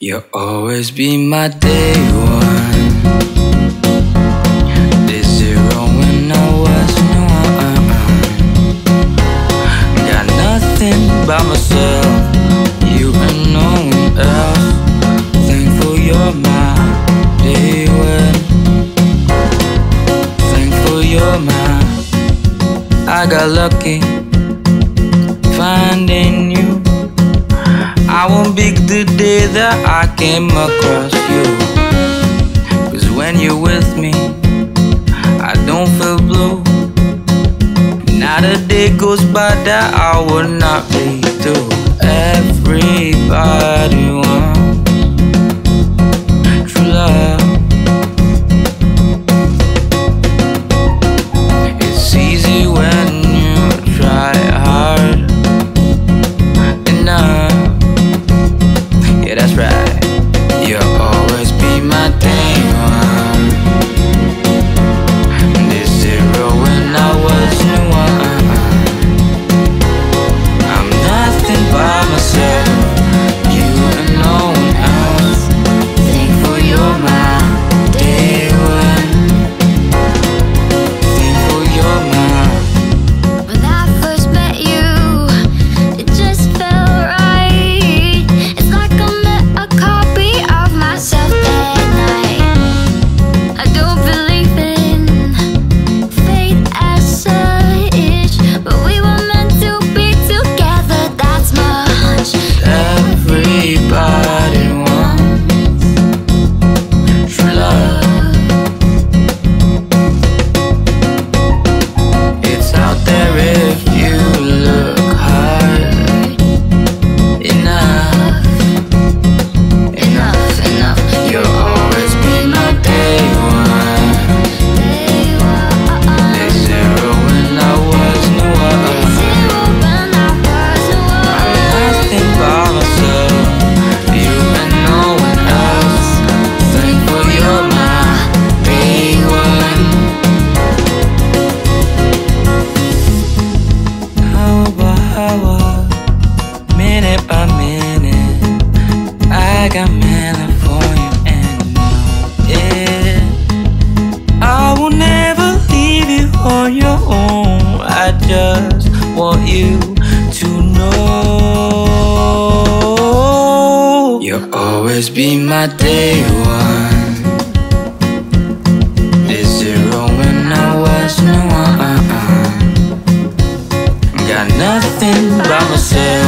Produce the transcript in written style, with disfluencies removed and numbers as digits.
You'll always be my day one, day zero when I was no one. Got nothing by myself, you and no one else. Thankful you're my day one, thankful you're my. I got lucky finding you. I won't be the day that I came across you, 'cause when you're with me, I don't feel blue. Not a day goes by that I would not be through. Everybody wants true love. It's easy when you try hard enough. That's right. You'll always be my day one, day zero when I was no one. I'm nothing by myself, you and no one else. Thankful you're my day one, thankful you're my. When I first met you, it just felt right. It's like I'm minute by minute, I got melody for you and you know it. I will never leave you on your own. I just want you to know you'll always be my day one, day zero when I was no one. Got nothing by myself.